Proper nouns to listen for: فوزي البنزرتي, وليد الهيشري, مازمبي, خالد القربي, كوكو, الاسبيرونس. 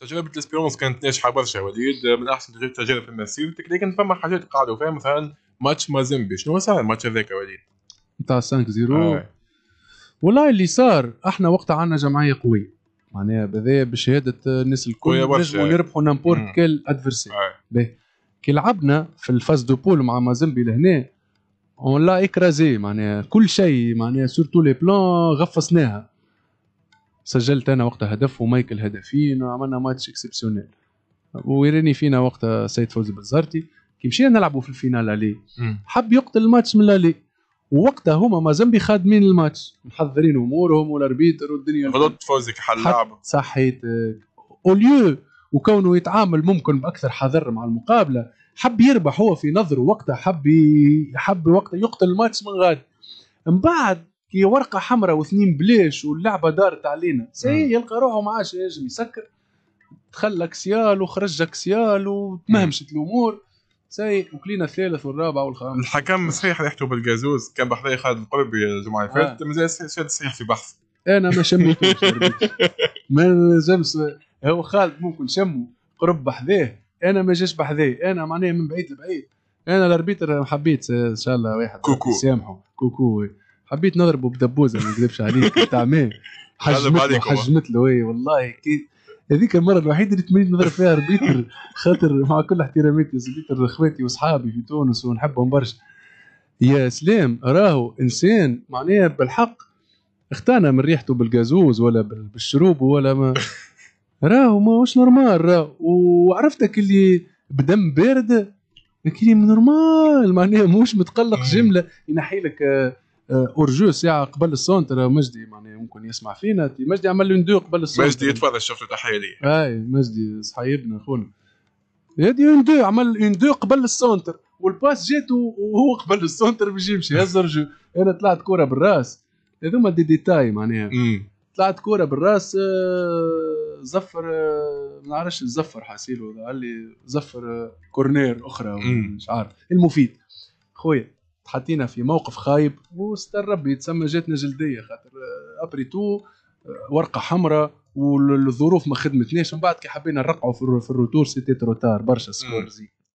تجربة الاسبيرونس كانت ناجحة برشا يا وليد، من أحسن تجارب في مسيرتك، لكن فما حاجات قعدوا فيها مثلا ماتش مازمبي، شنو صار الماتش هذاك يا وليد؟ نتاع 5-0 والله اللي صار احنا وقتها عندنا جمعية قوية، معناها بذا بشهادة الناس الكل نجموا نربحوا نامبورت كيل ادفرسير. كي لعبنا في الفاز دو بول مع مازمبي لهنا والله اكرازي، معناها كل شيء، معناها سورتو لي بلان غفصناها. سجلت انا وقتها هدف ومايكل هدفين وعملنا ماتش اكسبسيونيل، ويراني فينا وقتها سيد فوزي البنزرتي كي مشينا نلعبوا في الفينال عليه حب يقتل الماتش من الالي، ووقتها هما مازمبي خادمين الماتش محضرين امورهم والاربيتر والدنيا. غلطت فوزك حل لعبه صحيت اوليو، وكونه يتعامل ممكن باكثر حذر مع المقابله، حب يربح هو في نظره وقتها، حب وقتها يقتل الماتش من غادي. من بعد كي ورقه حمراء واثنين بلاش واللعبه دارت علينا سي يلقى روحه ما عادش ينجم يسكر، دخل اكسيال وخرج اكسيال وتمهمشت الامور سي، وكلينا الثالث والرابع والخامس. الحكم صحيح ريحته بالجازوز كان بحذايا خالد القربي الجمعه اللي فاتت، مازال شاد صحيح في بحث انا ما شميتوش ما نجمش، هو خالد ممكن شمه قرب بحذاه، انا ما جاش بحذايا، انا معناها من بعيد لبعيد، انا الاربيتر حبيت ان شاء الله واحد يسامحوا كوكو، حبيت نضربه بدبوزه ما نكذبش عليك تاع ما حجمت له اي والله. هذيك المره الوحيده اللي تمنيت نضرب فيها ربيتر، خاطر مع كل احتراماتي ربيتر اخواتي واصحابي في تونس ونحبهم برشا، يا سلام راهو انسان معناه بالحق اختانا من ريحته بالجازوز ولا بالشروب ولا ما راهو ماهوش نورمال راهو، وعرفتك اللي بدم بارده كي نورمال معناه ماهوش متقلق جمله، ينحي لك اورجو ساعه قبل السونتر مجدي، معناها ممكن يسمع فينا مجدي عمل له ندو قبل السونتر، مجدي تفضل شفت تحيه ليه، اي مجدي صحيبنا اخونا يدي ندو عمل ندو قبل السونتر، والباس جات وهو قبل السونتر باش يمشي هز رجو، انا طلعت كره بالراس، هذوما دي ديتاي معناها، طلعت كره بالراس زفر ما نعرفش زفر حاسيلو قال لي زفر كورنير اخرى مش عارف. المفيد خويا حطينا في موقف خايب وستر ربي تسمى جاتنا جلديه، خاطر ابري تو ورقه حمراء والظروف ما خدمتناش، من بعد كي حبينا نرقعوا في الروتور سيتي تروتار برشا سكورزي